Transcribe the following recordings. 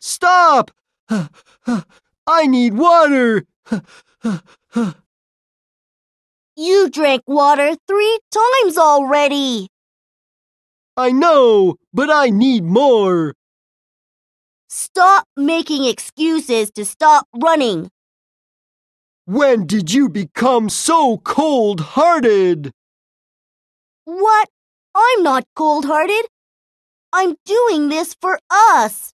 Stop! I need water! You drank water 3 times already! I know, but I need more! Stop making excuses to stop running! When did you become so cold-hearted? What? I'm not cold-hearted. I'm doing this for us.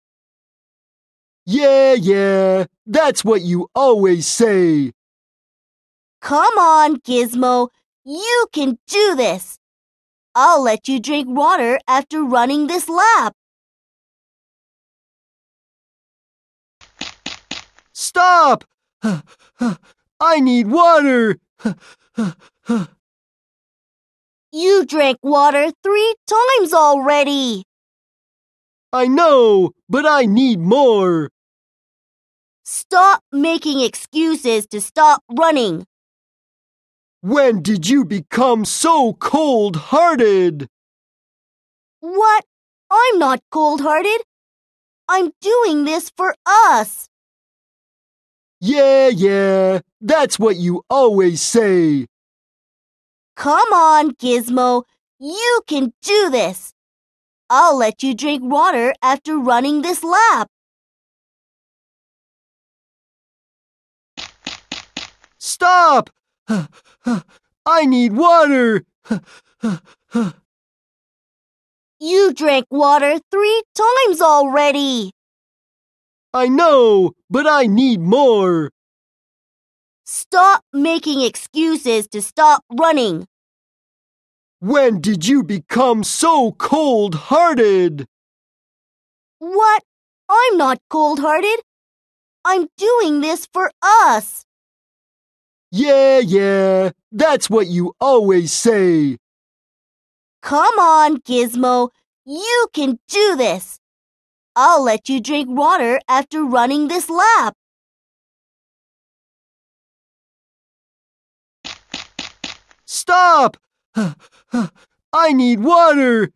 Yeah, that's what you always say. Come on, Gizmo. You can do this. I'll let you drink water after running this lap. Stop! I need water! You drank water 3 times already! I know, but I need more! Stop making excuses to stop running! When did you become so cold-hearted? What? I'm not cold-hearted. I'm doing this for us. Yeah, that's what you always say. Come on, Gizmo. You can do this. I'll let you drink water after running this lap. Stop! I need water! You drank water 3 times already. I know, but I need more. Stop making excuses to stop running. When did you become so cold-hearted? What? I'm not cold-hearted. I'm doing this for us. Yeah, that's what you always say. Come on, Gizmo. You can do this. I'll let you drink water after running this lap. Stop! I need water!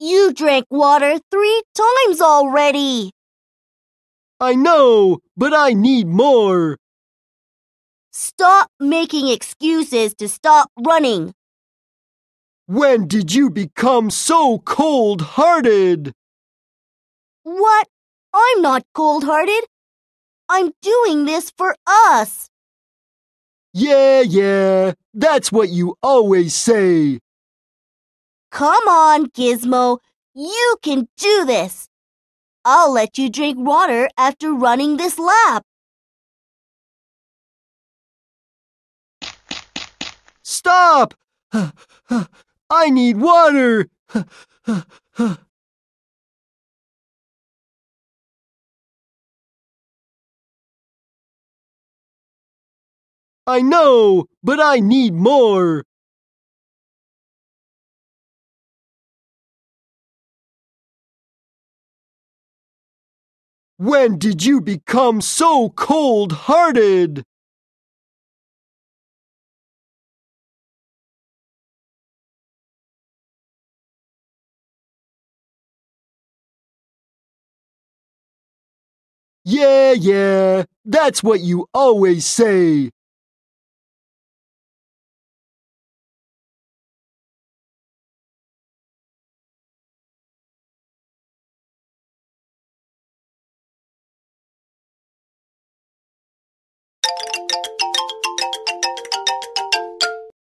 You drank water 3 times already. I know, but I need more. Stop making excuses to stop running. When did you become so cold-hearted? What? I'm not cold-hearted. I'm doing this for us. Yeah, that's what you always say. Come on, Gizmo. You can do this. I'll let you drink water after running this lap. Stop! I need water! I know, but I need more. When did you become so cold-hearted? Yeah, that's what you always say.